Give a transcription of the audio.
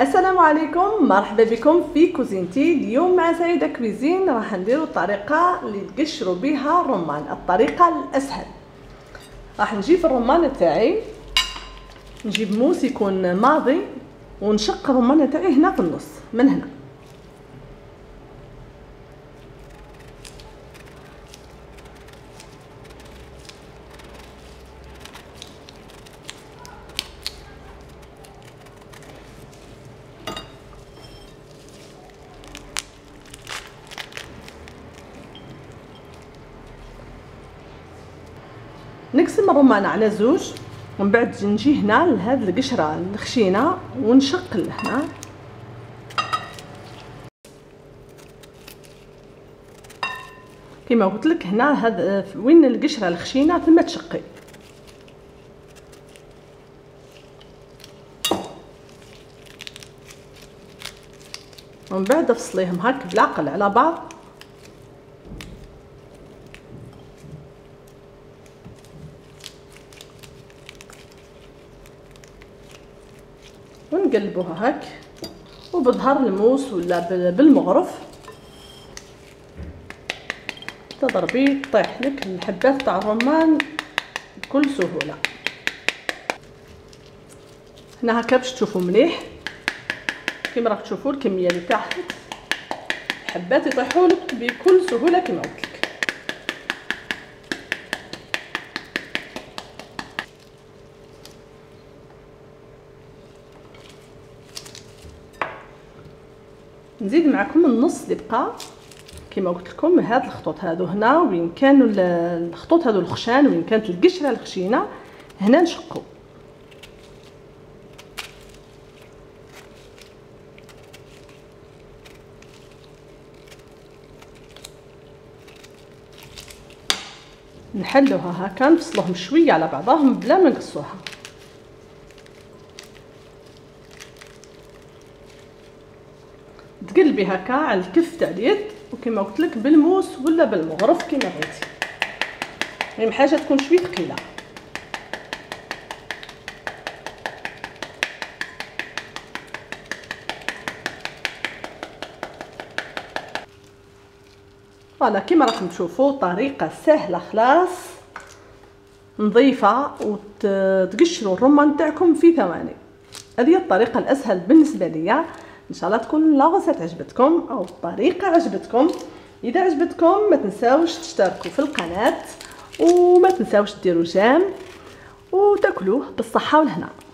السلام عليكم، مرحبا بكم في كوزينتي. اليوم مع سيدة كويزين راح نديرو الطريقه اللي نقشرو بها الرمان، الطريقه الاسهل. راح نجيب الرمان تاعي، نجيب موس يكون ماضي ونشق الرمان تاعي هنا في النص من هنا. نقسم الرمان على زوج ومن بعد نجي هنا لهاد القشره الخشينه ونشق لهنا. كما قلت لك هنا هاد وين القشره الخشينه ثم تشقي. ومن بعد افصليهم هاك بالعقل على بعض. ونقلبوها هك وبظهر الموس ولا بالمغرف تضربي طيح لك الحبات تاع الرمان بكل سهوله. هنا هكا باش تشوفوا مليح كيما راك تشوفوا الكميه اللي تاعها، الحبات يطيحوا لك بكل سهوله كيما قلت لك. نزيد معكم النص اللي بقى كما قلت لكم هاد الخطوط هادو هنا وين كانوا الخطوط هادو الخشان وين كانت القشره الخشينه هنا نشقوا. نحلوها هكا نفصلوهم شويه على بعضهم بلا ما نقصوها. تقلبي هكا على الكف تاع اليد وكما قلت لك بالموس ولا بالمغرف كما بغيتي، المهم حاجه تكون شويه ثقيله. فوالا كما راكم تشوفوا طريقه سهله خلاص نظيفه وتقشروا الرمان تاعكم في ثواني. هذه الطريقه الاسهل بالنسبه ليا. ان شاء الله تكون لا ريسيت عجبتكم او الطريقه عجبتكم. اذا عجبتكم ما تنساوش تشتركوا في القناه وما تنساوش ديروا جيم وتاكلوه بالصحه والهنا.